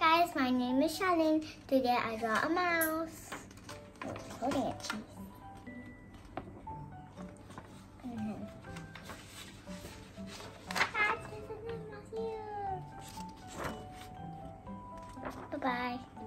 guys, my name is Charlene. Today I draw a mouse. Oh, I'm holding it, cheese. Bye-bye.